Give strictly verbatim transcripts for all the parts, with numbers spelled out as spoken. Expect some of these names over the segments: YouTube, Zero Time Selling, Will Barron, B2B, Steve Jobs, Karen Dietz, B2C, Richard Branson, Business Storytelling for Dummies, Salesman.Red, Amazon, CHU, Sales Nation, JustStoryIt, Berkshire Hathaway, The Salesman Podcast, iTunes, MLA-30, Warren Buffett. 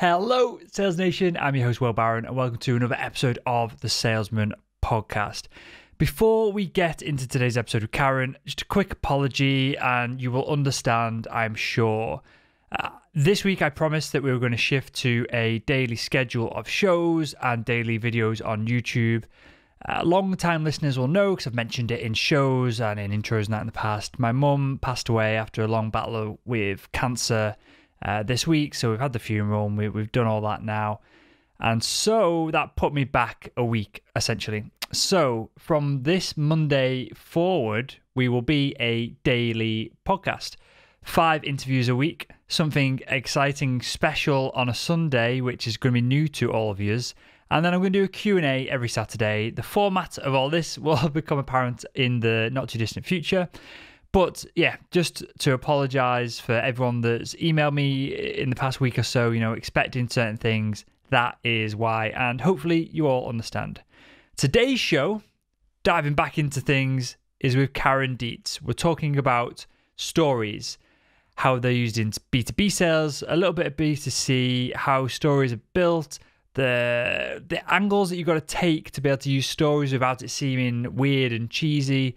Hello, Sales Nation. I'm your host, Will Barron, and welcome to another episode of The Salesman Podcast. Before we get into today's episode with Karen, just a quick apology, and you will understand, I'm sure. Uh, this week, I promised that we were going to shift to a daily schedule of shows and daily videos on YouTube. Uh, long-time listeners will know, because I've mentioned it in shows and in intros and that in the past. My mum passed away after a long battle with cancer Uh, this week, so we've had the funeral and we, we've done all that now, and so that put me back a week essentially. So from this Monday forward, we will be a daily podcast, five interviews a week, something exciting, special on a Sunday, which is going to be new to all of yous, and then I'm going to do a Q and A every Saturday. The format of all this will become apparent in the not too distant future. But yeah, just to apologise for everyone that's emailed me in the past week or so, you know, expecting certain things. That is why, and hopefully you all understand. Today's show, diving back into things, is with Karen Dietz. We're talking about stories, how they're used in B two B sales, a little bit of B two C, how stories are built, the, the angles that you've got to take to be able to use stories without it seeming weird and cheesy.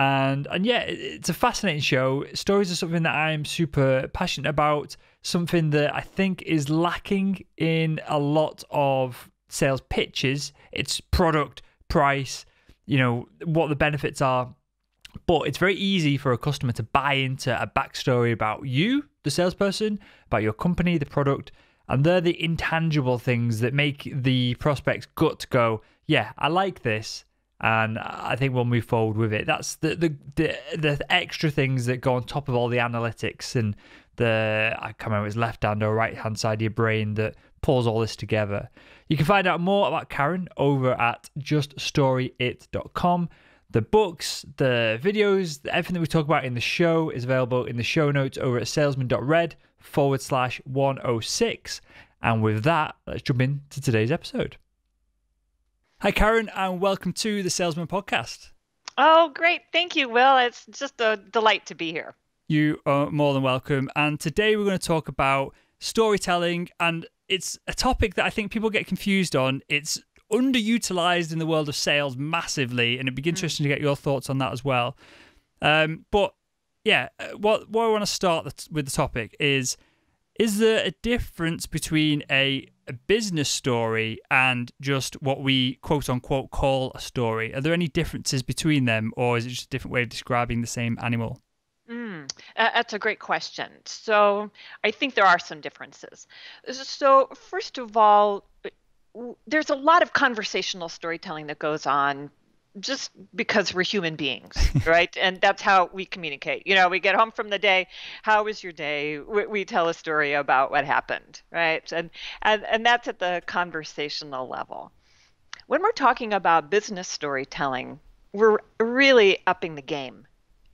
And, and yeah, it's a fascinating show. Stories are something that I'm super passionate about, something that I think is lacking in a lot of sales pitches. It's product, price, you know, what the benefits are. But it's very easy for a customer to buy into a backstory about you, the salesperson, about your company, the product. And they're the intangible things that make the prospect's gut go, yeah, I like this. And I think we'll move forward with it. That's the, the the the extra things that go on top of all the analytics and the, I can't remember if it's left hand or right hand side of your brain that pulls all this together. You can find out more about Karen over at just story it dot com. The books, the videos, everything that we talk about in the show is available in the show notes over at salesman.red forward slash 106. And with that, let's jump into today's episode. Hi, Karen, and welcome to the Salesman Podcast. Oh, great. Thank you, Will. It's just a delight to be here. You are more than welcome. And today we're going to talk about storytelling, and it's a topic that I think people get confused on. It's underutilized in the world of sales massively, and it'd be interesting mm-hmm. to get your thoughts on that as well. Um, but yeah, what, what I want to start with the topic is, is there a difference between a a business story and just what we quote unquote call a story? Are there any differences between them, or is it just a different way of describing the same animal? Mm, that's a great question. So I think there are some differences. So first of all, there's a lot of conversational storytelling that goes on just because we're human beings, right? And that's how we communicate. You know, we get home from the day, how was your day? We, we tell a story about what happened, right? And, and and that's at the conversational level. When we're talking about business storytelling, we're really upping the game,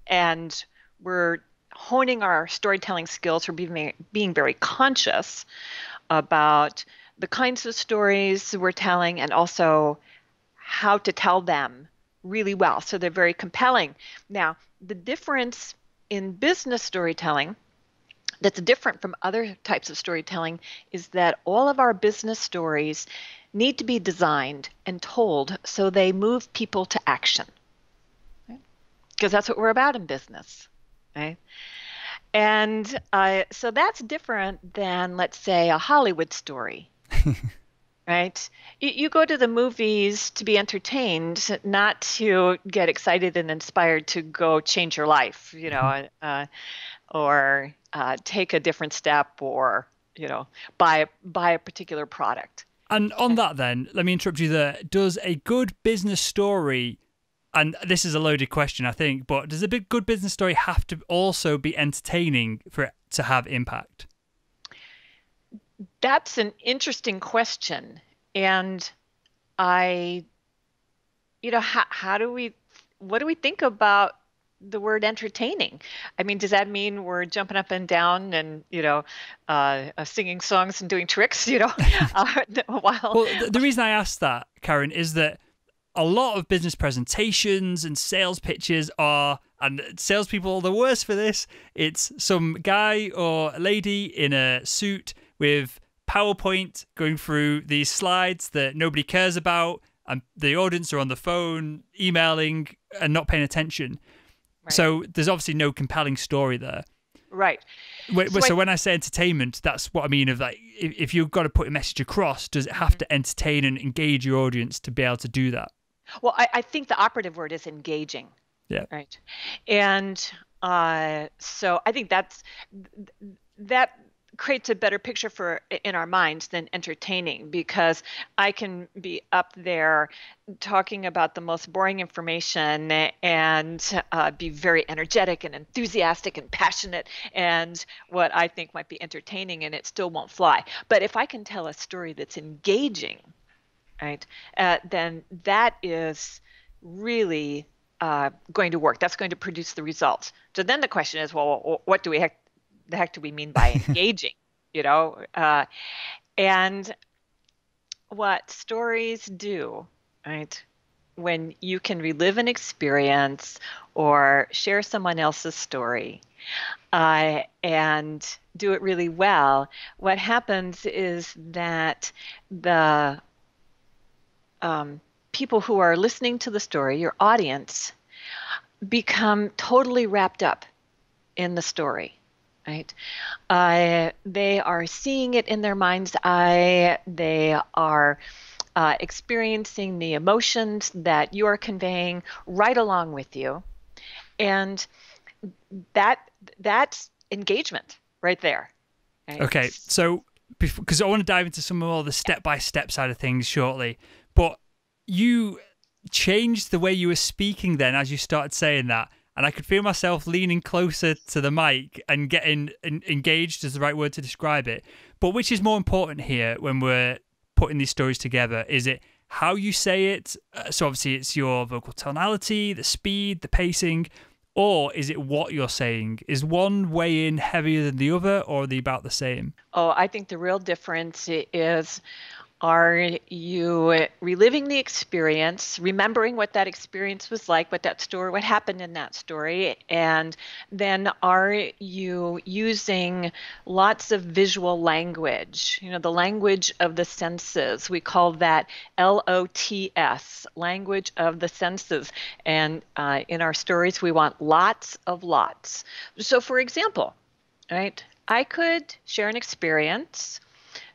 and we're honing our storytelling skills. We're being, being very conscious about the kinds of stories we're telling, and also how to tell them really well, so they're very compelling. Now, the difference in business storytelling that's different from other types of storytelling is that all of our business stories need to be designed and told so they move people to action, right? Because that's what we're about in business, right? And uh, so that's different than, let's say, a Hollywood story. Right? You go to the movies to be entertained, not to get excited and inspired to go change your life, you know, uh, or uh, take a different step, or, you know, buy, buy a particular product. And on that then, let me interrupt you there. Does a good business story, and this is a loaded question, I think, but does a big good business story have to also be entertaining for it to have impact? That's an interesting question. And I, you know, how, how do we, what do we think about the word entertaining? I mean, does that mean we're jumping up and down and, you know, uh, singing songs and doing tricks, you know? uh, while... Well, the reason I asked that, Karen, is that a lot of business presentations and sales pitches are, and salespeople are the worst for this, it's some guy or lady in a suit with PowerPoint, going through these slides that nobody cares about, and the audience are on the phone, emailing, and not paying attention. Right. So there's obviously no compelling story there. Right. Wait, so, so I, when I say entertainment, that's what I mean of like, if, if you've got to put a message across, does it have mm-hmm. to entertain and engage your audience to be able to do that? Well, I, I think the operative word is engaging. Yeah. Right. And uh, so I think that's, that creates a better picture for in our minds than entertaining, because I can be up there talking about the most boring information and uh, be very energetic and enthusiastic and passionate and what I think might be entertaining, and it still won't fly. But if I can tell a story that's engaging, right, uh, then that is really uh, going to work. That's going to produce the results. So then the question is, well, what do we have the heck do we mean by engaging, you know? Uh, and what stories do, right? When you can relive an experience or share someone else's story uh, and do it really well, what happens is that the um, people who are listening to the story, your audience, become totally wrapped up in the story. Right. Uh, they are seeing it in their mind's eye. They are uh, experiencing the emotions that you are conveying right along with you. And that that's engagement right there. Right? Okay. So because I want to dive into some more of the step-by-step side of things shortly, but you changed the way you were speaking then as you started saying that. And I could feel myself leaning closer to the mic and getting engaged is the right word to describe it. But which is more important here when we're putting these stories together? Is it how you say it? So obviously it's your vocal tonality, the speed, the pacing, or is it what you're saying? Is one way in heavier than the other, or are they about the same? Oh, I think the real difference is, are you reliving the experience, remembering what that experience was like, what that story, what happened in that story, and then are you using lots of visual language, you know, the language of the senses? We call that L O T S, language of the senses. And uh, in our stories, we want lots of lots. So for example, right, I could share an experience.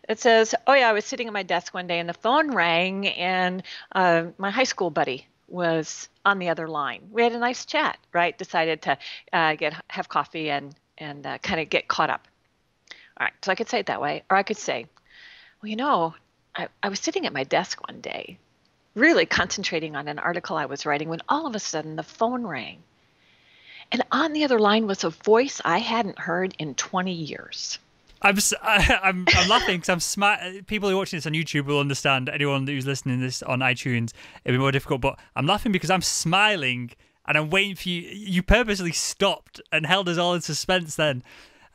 It says, oh, yeah, I was sitting at my desk one day and the phone rang and uh, my high school buddy was on the other line. We had a nice chat, right? Decided to uh, get have coffee and, and uh, kind of get caught up. All right, so I could say it that way. Or I could say, well, you know, I, I was sitting at my desk one day, really concentrating on an article I was writing when all of a sudden the phone rang. And on the other line was a voice I hadn't heard in twenty years. I'm, I'm I'm laughing because I'm smart. People who are watching this on YouTube will understand. Anyone who's listening to this on iTunes, it'll be more difficult. But I'm laughing because I'm smiling and I'm waiting for you. You purposely stopped and held us all in suspense then.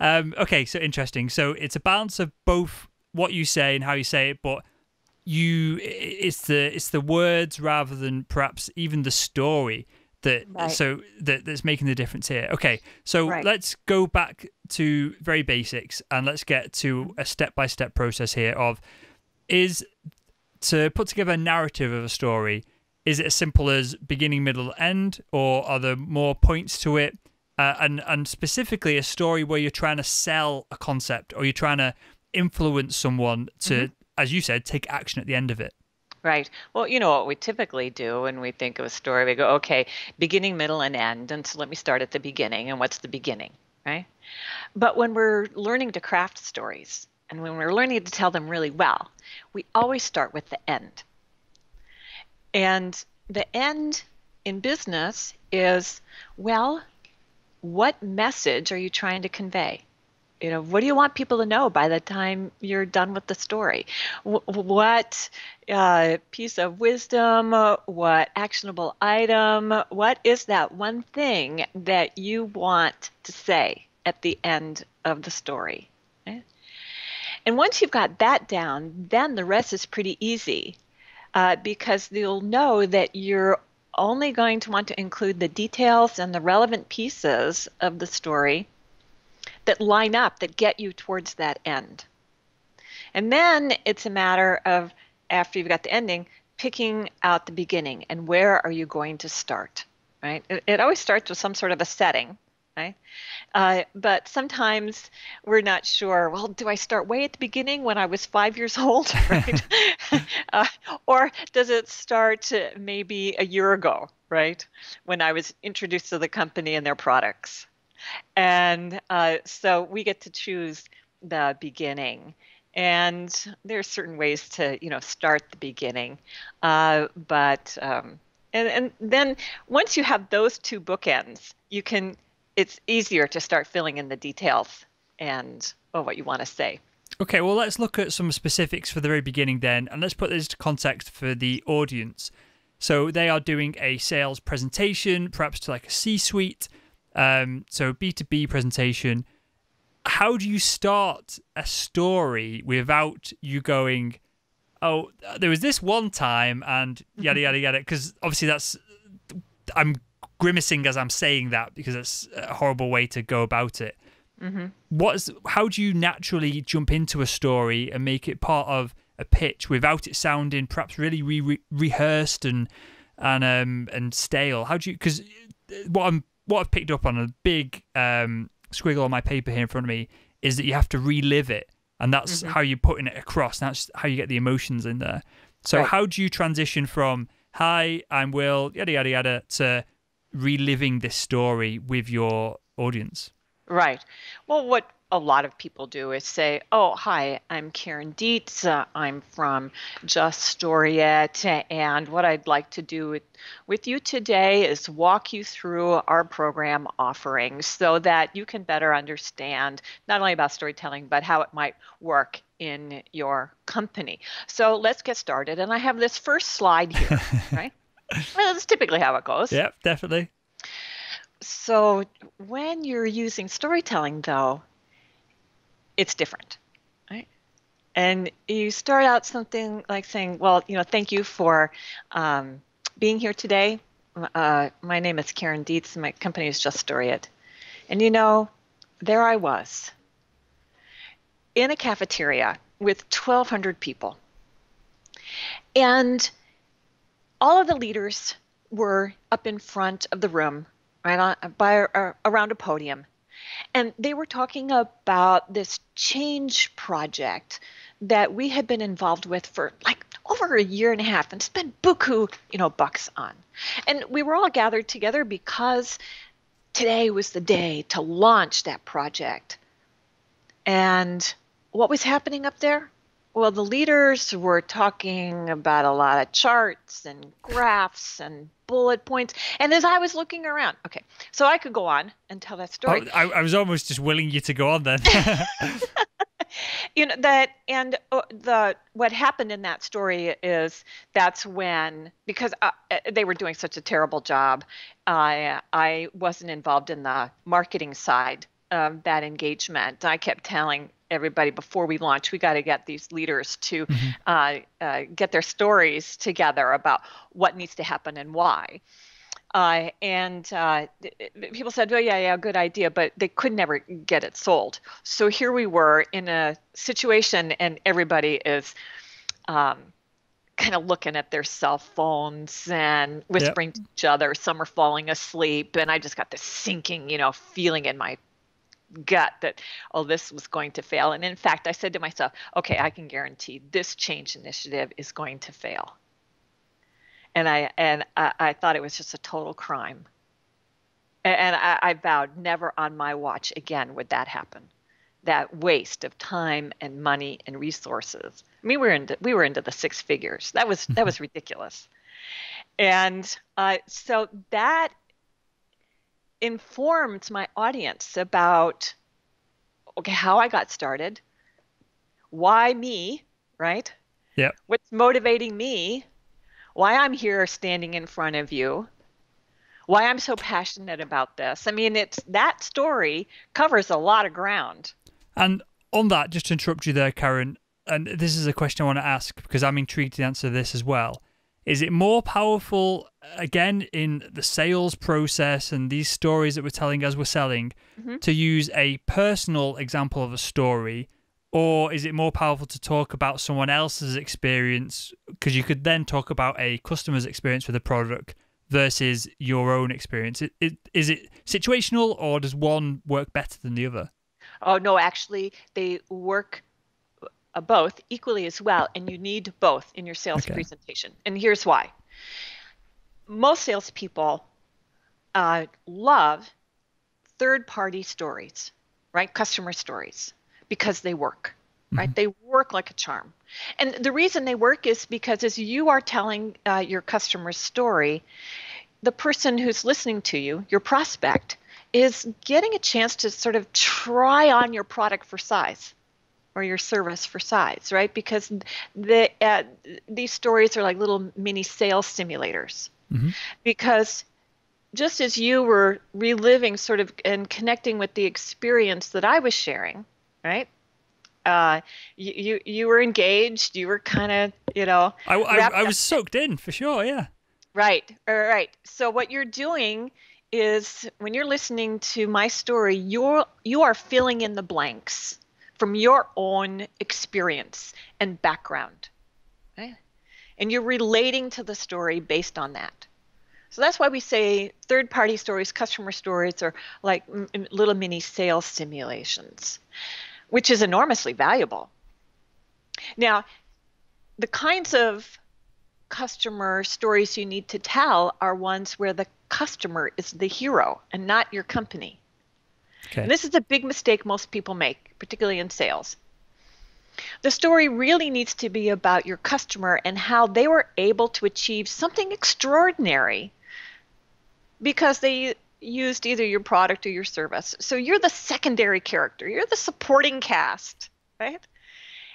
Um, okay, so interesting. So it's a balance of both what you say and how you say it, but you it's the it's the words rather than perhaps even the story that right. so that that's making the difference here. Okay, so right. let's go back to very basics and let's get to a step-by-step process here of is to put together a narrative of a story. Is it as simple as beginning, middle, end, or are there more points to it? Uh, and and specifically a story where you're trying to sell a concept or you're trying to influence someone to, mm-hmm. as you said, take action at the end of it. Right. Well, you know what we typically do when we think of a story, we go, okay, beginning, middle, and end. And so let me start at the beginning. And what's the beginning, right? But when we're learning to craft stories and when we're learning to tell them really well, we always start with the end. And the end in business is, well, what message are you trying to convey? You know, what do you want people to know by the time you're done with the story? What uh, piece of wisdom, what actionable item, what is that one thing that you want to say at the end of the story? Okay? And once you've got that down, then the rest is pretty easy uh, because you'll know that you're only going to want to include the details and the relevant pieces of the story that line up, that get you towards that end. And then it's a matter of, after you've got the ending, picking out the beginning and where are you going to start, right? It, it always starts with some sort of a setting, right? Uh, but sometimes we're not sure, well, do I start way at the beginning when I was five years old, right? uh, or does it start maybe a year ago, right? When I was introduced to the company and their products. And uh, so we get to choose the beginning. And there are certain ways to, you know, start the beginning. Uh, but um, and, and then once you have those two bookends, you can, it's easier to start filling in the details and oh, what you want to say. Okay, well, let's look at some specifics for the very beginning then. And let's put this into context for the audience. So they are doing a sales presentation, perhaps to like a C-suite. Um, so B two B presentation. How do you start a story without you going, oh, there was this one time and yada, yada, yada? Because obviously that's, I'm grimacing as I'm saying that because it's a horrible way to go about it. Mm-hmm. What is, how do you naturally jump into a story and make it part of a pitch without it sounding perhaps really re re rehearsed and, and, um, and stale? How do you, because what I'm, what I've picked up on a big um, squiggle on my paper here in front of me is that you have to relive it. And that's mm-hmm. how you're putting it across. That's how you get the emotions in there. So right. How do you transition from, hi, I'm Will, yada, yada, yada, to reliving this story with your audience? Right. Well, what a lot of people do is say, oh, hi, I'm Karen Dietz. Uh, I'm from JustStoryIt. And what I'd like to do with, with you today is walk you through our program offerings so that you can better understand not only about storytelling, but how it might work in your company. So let's get started. And I have this first slide here, right? Well, that's typically how it goes. Yep, definitely. So when you're using storytelling, though, it's different, right? And you start out something like saying, well, you know, thank you for um, being here today. Uh, my name is Karen Dietz. And my company is JustStoryIt. And, you know, there I was in a cafeteria with twelve hundred people. And all of the leaders were up in front of the room, right, on, by, or around a podium. And they were talking about this change project that we had been involved with for like over a year and a half and spent buku, you know, bucks on. And we were all gathered together because today was the day to launch that project. And what was happening up there? Well, the leaders were talking about a lot of charts and graphs and bullet points. And as I was looking around, okay, so I could go on and tell that story. Oh, I, I was almost just willing you to go on then. You know, that, and the, what happened in that story is that's when, because uh, they were doing such a terrible job, uh, I wasn't involved in the marketing side of that engagement. I kept telling everybody, before we launch, we got to get these leaders to mm-hmm. uh, uh, get their stories together about what needs to happen and why. Uh, and uh, people said, oh, yeah, yeah, good idea, but they could never get it sold. So here we were in a situation and everybody is um, kind of looking at their cell phones and whispering yep. to each other. Some are falling asleep. And I just got this sinking, you know, feeling in my gut that, oh, this was going to fail. And in fact, I said to myself, okay, I can guarantee this change initiative is going to fail. And I and I, I thought it was just a total crime. And I, I vowed never on my watch again would that happen. That waste of time and money and resources. I mean, we were into we were into the six figures. That was that was ridiculous. And uh, so that informed my audience about, okay, how I got started, why me, right? Yeah. What's motivating me, why I'm here standing in front of you, why I'm so passionate about this. I mean, it's that story covers a lot of ground. And on that, just to interrupt you there, Karen, and this is a question I want to ask because I'm intrigued to answer this as well. Is it more powerful, again, in the sales process and these stories that we're telling as we're selling, mm-hmm. to use a personal example of a story, Or is it more powerful to talk about someone else's experience? Because you could then talk about a customer's experience with a product versus your own experience. It, it, is it situational, or does one work better than the other? Oh, no, actually, they work both equally as well, and you need both in your sales okay. presentation. And here's why. Most salespeople uh, love third-party stories, right? Customer stories, because they work, right? Mm-hmm. They work like a charm. And the reason they work is because as you are telling uh, your customer's story, the person who's listening to you, your prospect, is getting a chance to sort of try on your product for size, or your service for size, right? Because the, uh, these stories are like little mini sales simulators. Mm-hmm. Because just as you were reliving sort of and connecting with the experience that I was sharing, right? Uh, you, you, you were engaged, you were kind of, you know. I, I, I was soaked in for sure, yeah. Right, all right. So what you're doing is when you're listening to my story, you're, you are filling in the blanks from your own experience and background, right? And you're relating to the story based on that. So that's why we say third-party stories, customer stories, are like m- little mini sales simulations, which is enormously valuable. Now, the kinds of customer stories you need to tell are ones where the customer is the hero and not your company. Okay. And this is a big mistake most people make, particularly in sales. The story really needs to be about your customer and how they were able to achieve something extraordinary because they used either your product or your service. So you're the secondary character. You're the supporting cast, right?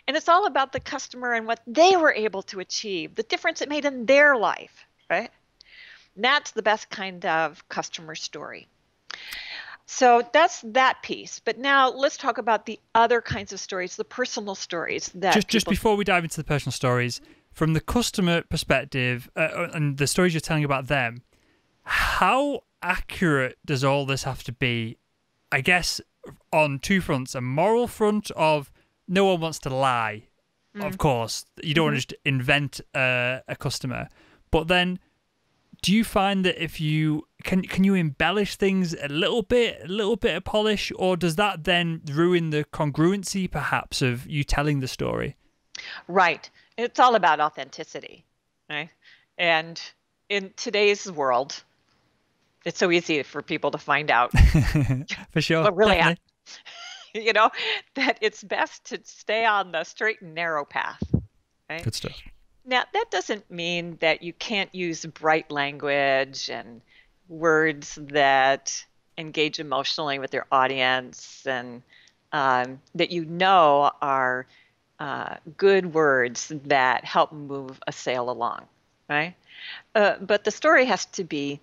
And it's all about the customer and what they were able to achieve, the difference it made in their life, right? And that's the best kind of customer story. So that's that piece. But now let's talk about the other kinds of stories, the personal stories. That just, just before we dive into the personal stories, from the customer perspective uh, and the stories you're telling about them, how accurate does all this have to be, I guess, on two fronts? A moral front of no one wants to lie, mm. of course. You don't mm-hmm. want to just invent uh, a customer. But then do you find that if you can, can you embellish things a little bit, a little bit of polish, or does that then ruin the congruency perhaps of you telling the story? Right. It's all about authenticity, right? And in today's world, it's so easy for people to find out. For sure. But really, I, you know, that it's best to stay on the straight and narrow path, right? Good stuff. Now, that doesn't mean that you can't use bright language and words that engage emotionally with your audience and um, that you know are uh, good words that help move a sale along, right? Uh, but the story has to be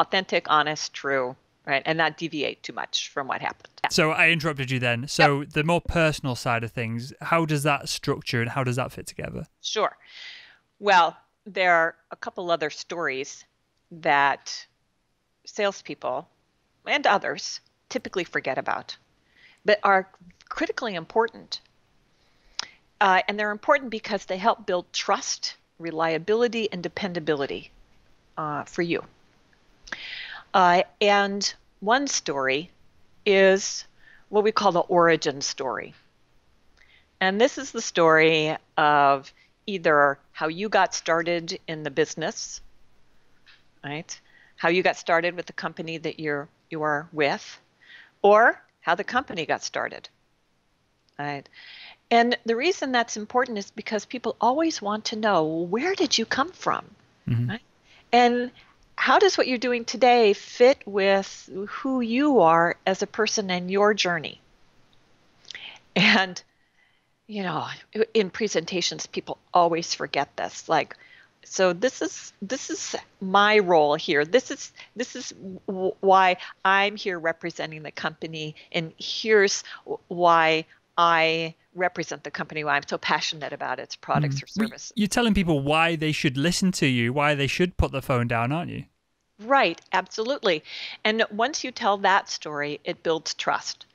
authentic, honest, true, right? And not deviate too much from what happened. So I interrupted you then. So yep. The more personal side of things, how does that structure and how does that fit together? Sure. Well, there are a couple other stories that salespeople and others typically forget about, but are critically important. Uh, and they're important because they help build trust, reliability, and dependability uh, for you. Uh, and one story is what we call the origin story. And this is the story of either how you got started in the business, right? How you got started with the company that you're, you are with, or how the company got started, right? And the reason that's important is because people always want to know, where did you come from, mm-hmm. right? And how does what you're doing today fit with who you are as a person and your journey? And, you know, in presentations, people always forget this. Like, so this is, this is my role here. This is, this is w- why I'm here representing the company. And here's why I represent the company, why I'm so passionate about its products mm. or services. You're telling people why they should listen to you, why they should put the phone down, aren't you? Right, absolutely. And once you tell that story, it builds trust.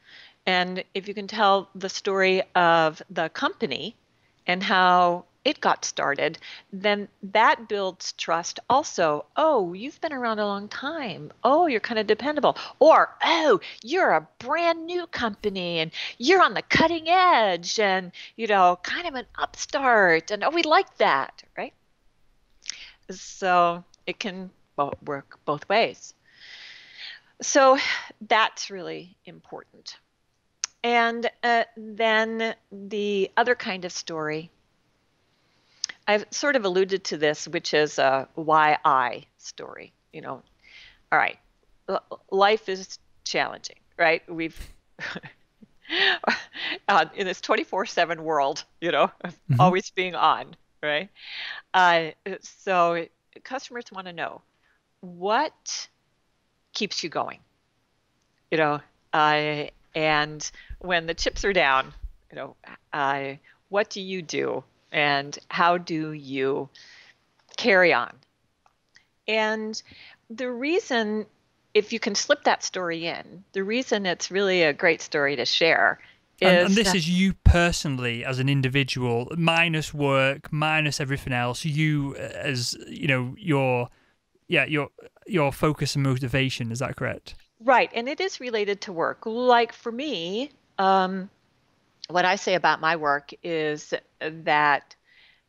And if you can tell the story of the company and how it got started, then that builds trust also. Oh, you've been around a long time. Oh, you're kind of dependable. Or, oh, you're a brand new company and you're on the cutting edge and, you know, kind of an upstart. And, oh, we like that, right? So it can well, work both ways. So that's really important. And uh, then the other kind of story, I've sort of alluded to this, which is a why I story. You know, all right, life is challenging, right? We've, uh, in this twenty-four seven world, you know, mm-hmm. always being on, right? Uh, so customers want to know, what keeps you going? You know, uh, and when the chips are down, you know, uh, what do you do? And how do you carry on? And the reason, if you can slip that story in, the reason it's really a great story to share is... And, and this is you personally as an individual, minus work, minus everything else, you as, you know, your, yeah, your, your focus and motivation, is that correct? Right, and it is related to work. Like for me... Um, what I say about my work is that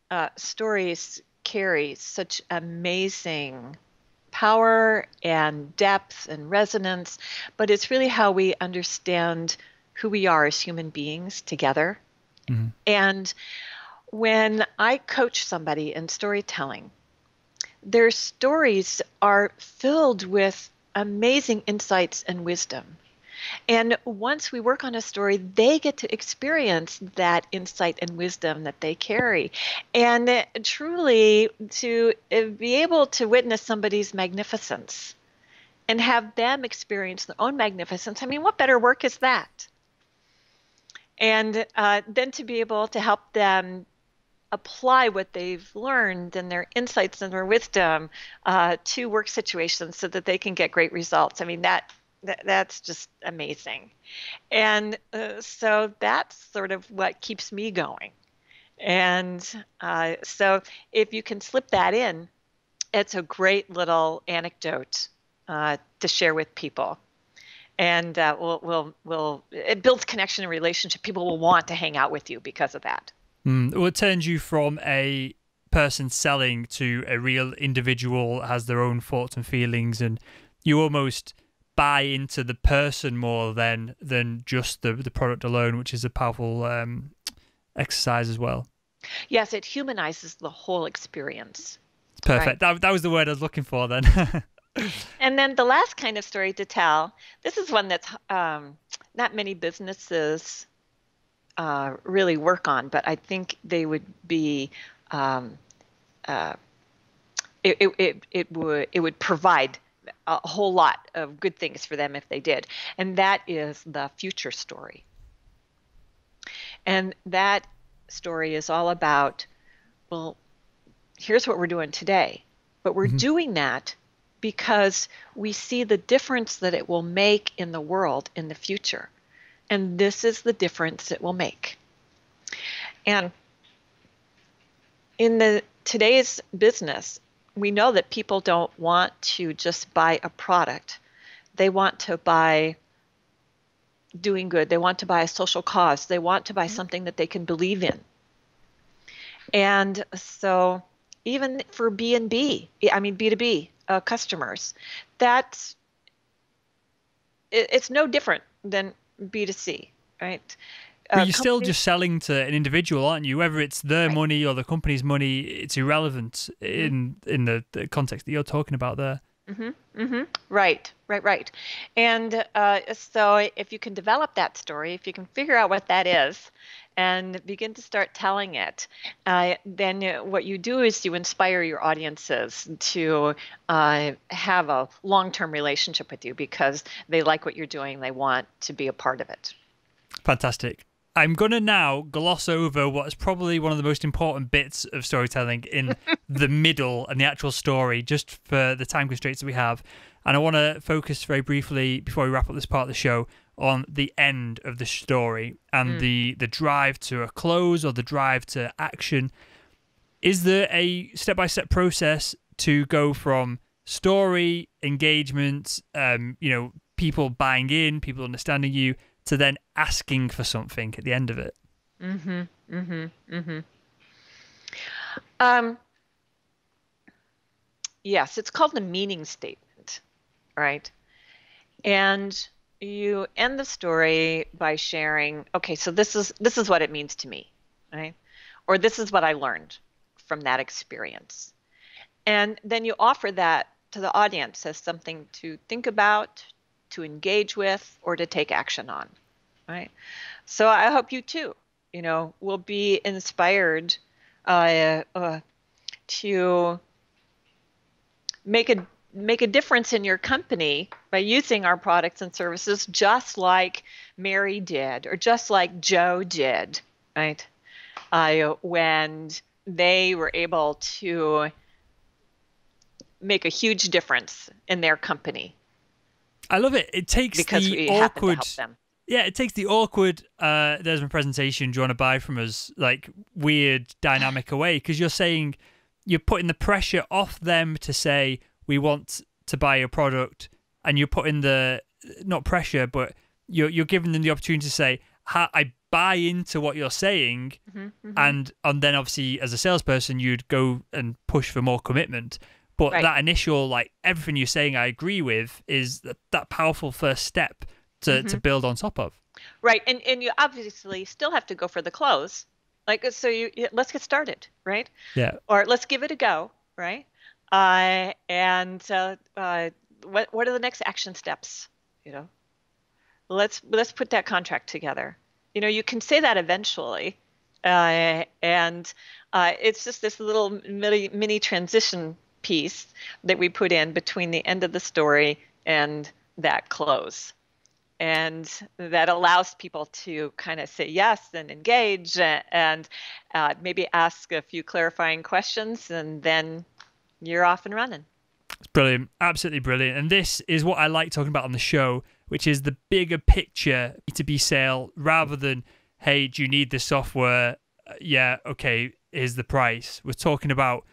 uh, stories carry such amazing power and depth and resonance, but it's really how we understand who we are as human beings together. Mm-hmm. And when I coach somebody in storytelling, their stories are filled with amazing insights and wisdom. And once we work on a story, they get to experience that insight and wisdom that they carry. And truly to be able to witness somebody's magnificence and have them experience their own magnificence, I mean, what better work is that? And uh, then to be able to help them apply what they've learned and their insights and their wisdom uh, to work situations so that they can get great results. I mean, that... that's just amazing. And uh, so that's sort of what keeps me going. And uh, so if you can slip that in, it's a great little anecdote uh, to share with people. And uh, we'll, we'll, we'll, it builds connection and relationship. People will want to hang out with you because of that. Mm, well, it turns you from a person selling to a real individual that has their own thoughts and feelings. And you almost... buy into the person more than than just the the product alone, which is a powerful um, exercise as well. Yes, it humanizes the whole experience. It's perfect. Right. That that was the word I was looking for then. And then the last kind of story to tell. This is one that's um, not many businesses uh, really work on, but I think they would be. Um, uh, it it it, it would it would provide a whole lot of good things for them if they did. And that is the future story. And that story is all about, well, here's what we're doing today, but we're mm-hmm. doing that because we see the difference that it will make in the world in the future. And this is the difference it will make. And in the today's business, we know that people don't want to just buy a product. They want to buy doing good. They want to buy a social cause. They want to buy something that they can believe in. And so even for B and B, I mean B two B uh, customers, that's it, it's no different than B two C, right? But you're uh, still just selling to an individual, aren't you? Whether it's their right. money or the company's money, it's irrelevant in in the, the context that you're talking about there. Mm-hmm, mm-hmm. Right, right, right. And uh, so if you can develop that story, if you can figure out what that is and begin to start telling it, uh, then what you do is you inspire your audiences to uh, have a long-term relationship with you because they like what you're doing. They want to be a part of it. Fantastic. I'm going to now gloss over what's probably one of the most important bits of storytelling in the middle and the actual story, just for the time constraints that we have. And I want to focus very briefly, before we wrap up this part of the show, on the end of the story and mm. the, the drive to a close or the drive to action. Is there a step-by-step process to go from story, engagement, um, you know, people buying in, people understanding you, to then asking for something at the end of it? Mm-hmm, mm-hmm, mm-hmm. Um, yes, it's called the meaning statement, right? And you end the story by sharing, okay, so this is, this is what it means to me, right? Or this is what I learned from that experience. And then you offer that to the audience as something to think about, to engage with, or to take action on, right? So I hope you too, you know, will be inspired uh, uh, to make a make a difference in your company by using our products and services, just like Mary did, or just like Joe did, right? Uh, when they were able to make a huge difference in their company. I love it. It takes because the awkward, yeah. It takes the awkward. Uh, there's my presentation. Do you want to buy from us? Like weird dynamic away, because you're saying you're putting the pressure off them to say we want to buy your product, and you're putting the not pressure, but you're you're giving them the opportunity to say, I buy into what you're saying, mm-hmm, mm-hmm. and and then obviously as a salesperson you'd go and push for more commitment. But right. that initial, like, everything you're saying I agree with is that, that powerful first step to, mm-hmm. to build on top of. Right. And and you obviously still have to go for the close. Like, so you, let's get started, right? Yeah. Or let's give it a go, right? Uh, and uh, uh, what what are the next action steps, you know? Let's, let's put that contract together. You know, you can say that eventually. Uh, and uh, it's just this little mini, mini transition piece that we put in between the end of the story and that close. And that allows people to kind of say yes and engage and uh, maybe ask a few clarifying questions, and then you're off and running. It's brilliant. Absolutely brilliant. And this is what I like talking about on the show, which is the bigger picture B two B sale rather than, hey, do you need this software? Yeah, okay, here's the price. We're talking about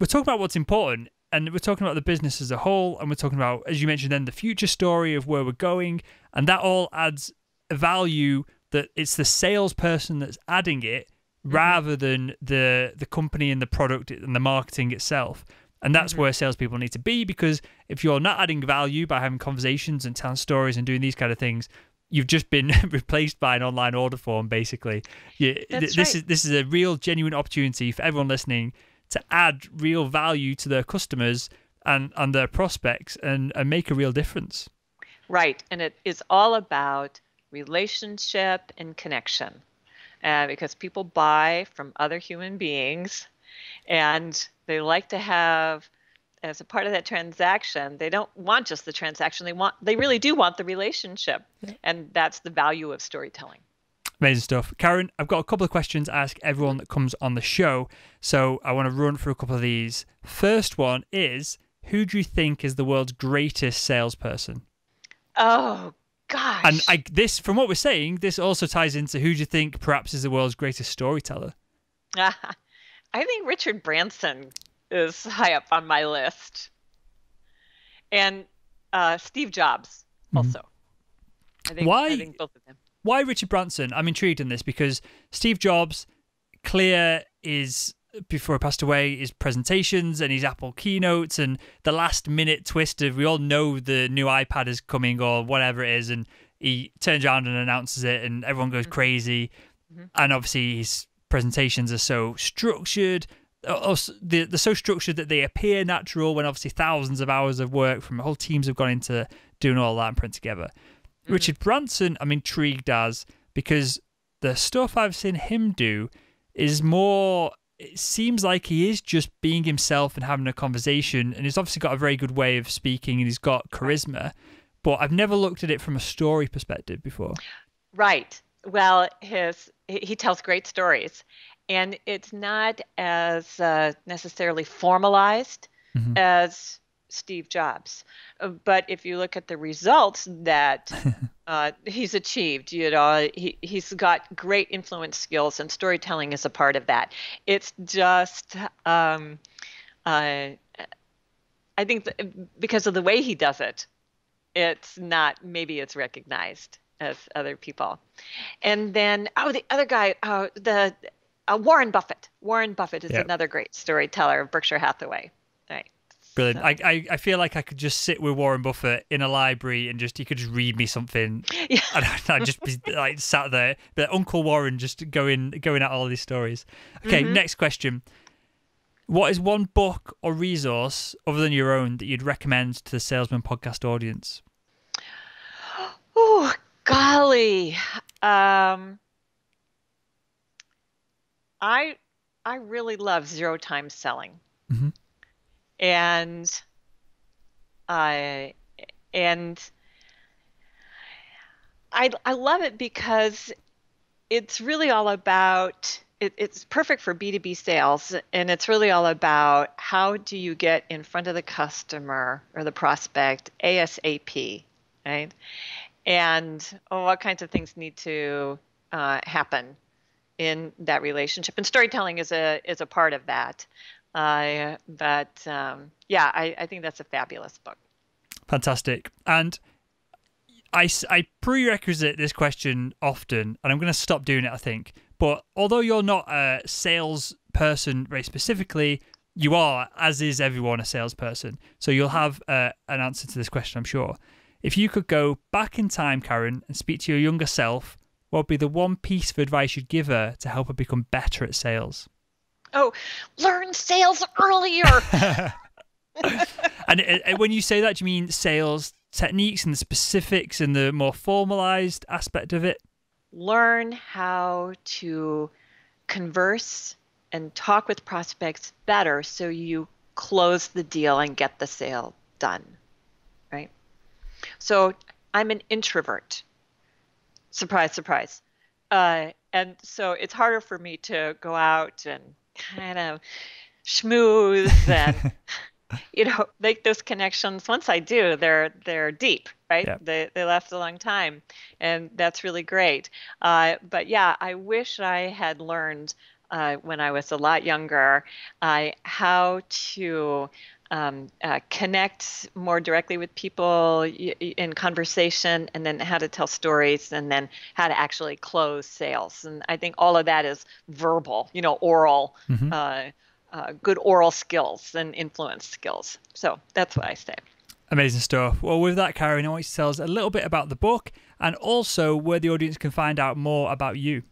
We're talking about what's important, and we're talking about the business as a whole, and we're talking about, as you mentioned then, the future story of where we're going, and that all adds value that it's the salesperson that's adding it rather than the the company and the product and the marketing itself. And that's mm-hmm. where salespeople need to be, because if you're not adding value by having conversations and telling stories and doing these kind of things, you've just been replaced by an online order form, basically. Yeah, th this right. is this is a real genuine opportunity for everyone listening to add real value to their customers and, and their prospects and, and make a real difference. Right, and it is all about relationship and connection, uh, because people buy from other human beings, and they like to have, as a part of that transaction, they don't want just the transaction, they want, they really do want the relationship, yeah. and that's the value of storytelling. Amazing stuff. Karen, I've got a couple of questions to ask everyone that comes on the show, so I want to run through a couple of these. First one is, who do you think is the world's greatest salesperson? Oh, gosh. And I, this, from what we're saying, this also ties into who do you think perhaps is the world's greatest storyteller? Uh, I think Richard Branson is high up on my list. And uh, Steve Jobs also. Mm-hmm. I think, Why? I think both of them. Why Richard Branson? I'm intrigued in this because Steve Jobs, clear is, before he passed away, his presentations and his Apple keynotes and the last minute twist of we all know the new iPad is coming or whatever it is, and he turns around and announces it and everyone goes crazy. Mm-hmm. And obviously his presentations are so structured. They're so structured that they appear natural when obviously thousands of hours of work from whole teams have gone into doing all that and putting together. Richard Branson, I'm intrigued as, because the stuff I've seen him do is more, it seems like he is just being himself and having a conversation, and he's obviously got a very good way of speaking and he's got charisma, but I've never looked at it from a story perspective before. Right. Well, his he tells great stories, and it's not as uh, necessarily formalized mm-hmm. as Steve Jobs. But if you look at the results that uh, he's achieved, you know, he, he's got great influence skills, and storytelling is a part of that. It's just, um, uh, I think th- because of the way he does it, it's not, maybe it's recognized as other people. And then, oh, the other guy, uh, the uh, Warren Buffett. Warren Buffett is yep. another great storyteller of Berkshire Hathaway. Right. Brilliant. So. I, I, I feel like I could just sit with Warren Buffett in a library and just, he could just read me something. Yeah. And I'd just be like sat there, but Uncle Warren just going, going at all these stories. Okay, mm-hmm. next question. What is one book or resource other than your own that you'd recommend to the Salesman podcast audience? Oh, golly. Um, I, I really love Zero Time Selling. Mm-hmm. And I uh, and I I love it because it's really all about it, it's perfect for B two B sales, and it's really all about how do you get in front of the customer or the prospect ASAP, right? And oh, what kinds of things need to uh, happen in that relationship, and storytelling is a is a part of that. Uh, but um, yeah, I, I think that's a fabulous book. Fantastic. And I, I prerequisite this question often, and I'm going to stop doing it, I think. But although you're not a sales person very specifically, you are, as is everyone, a salesperson. So you'll have uh, an answer to this question, I'm sure. If you could go back in time, Karen, and speak to your younger self, what would be the one piece of advice you'd give her to help her become better at sales? Oh, learn sales earlier. and, and when you say that, do you mean sales techniques and the specifics and the more formalized aspect of it? Learn how to converse and talk with prospects better so you close the deal and get the sale done, right? So I'm an introvert. Surprise, surprise. Uh, and so it's harder for me to go out and kind of schmooze and you know make those connections. Once I do, they're they're deep, right? Yeah. They they last a long time, and that's really great. Uh, but yeah, I wish I had learned uh, when I was a lot younger uh, how to um, uh, connect more directly with people in conversation, and then how to tell stories, and then how to actually close sales. And I think all of that is verbal, you know, oral, mm-hmm. uh, uh, good oral skills and influence skills. So that's what I say. Amazing stuff. Well, with that, Karen, I want you to tell us a little bit about the book and also where the audience can find out more about you.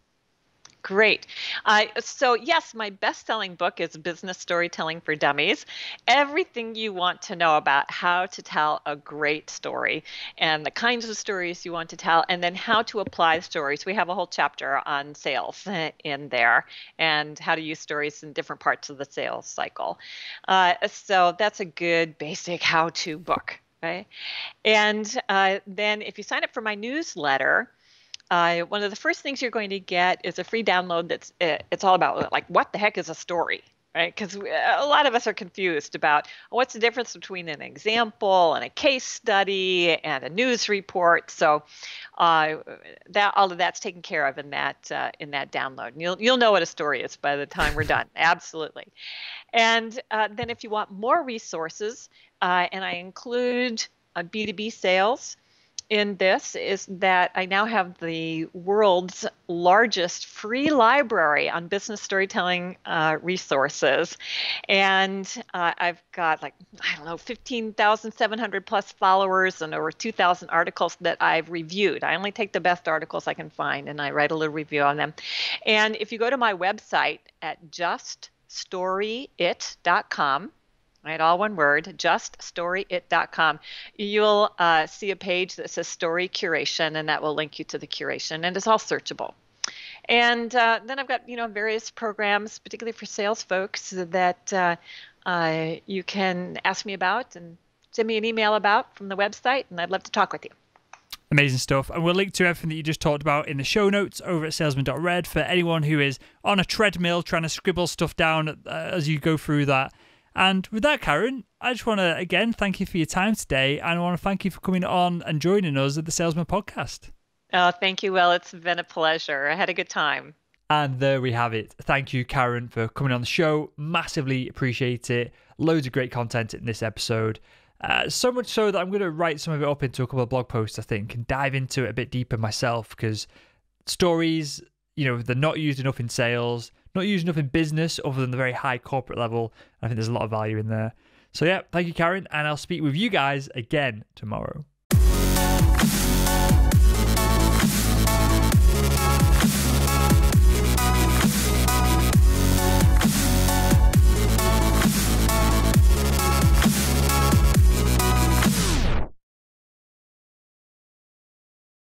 Great. Uh, so yes, my best-selling book is Business Storytelling for Dummies. Everything you want to know about how to tell a great story and the kinds of stories you want to tell, and then how to apply stories. We have a whole chapter on sales in there and how to use stories in different parts of the sales cycle. Uh, so that's a good basic how-to book, right? And uh, then if you sign up for my newsletter, Uh, one of the first things you're going to get is a free download that's it's all about, like, what the heck is a story, right? Because a lot of us are confused about what's the difference between an example and a case study and a news report. So uh, that all of that's taken care of in that uh, in that download. And you'll you'll know what a story is by the time we're done. Absolutely. And uh, then if you want more resources, uh, and I include uh, B two B sales in this, is that I now have the world's largest free library on business storytelling uh, resources. And uh, I've got, like, I don't know, fifteen thousand seven hundred plus followers and over two thousand articles that I've reviewed. I only take the best articles I can find and I write a little review on them. And if you go to my website at just story it dot com, right, all one word, just story it dot com. You'll uh, see a page that says Story Curation, and that will link you to the curation, and it's all searchable. And uh, then I've got, you know, various programs, particularly for sales folks, that uh, uh, you can ask me about and send me an email about from the website, and I'd love to talk with you. Amazing stuff. And we'll link to everything that you just talked about in the show notes over at Salesman dot Red for anyone who is on a treadmill trying to scribble stuff down as you go through that. And with that, Karen, I just want to, again, thank you for your time today. And I want to thank you for coming on and joining us at the Salesman Podcast. Oh, thank you, Will. It's been a pleasure. I had a good time. And there we have it. Thank you, Karen, for coming on the show. Massively appreciate it. Loads of great content in this episode. Uh, so much so that I'm going to write some of it up into a couple of blog posts, I think, and dive into it a bit deeper myself, because stories, you know, they're not used enough in sales, not used enough in business other than the very high corporate level. I think there's a lot of value in there. So yeah, thank you, Karen. And I'll speak with you guys again tomorrow.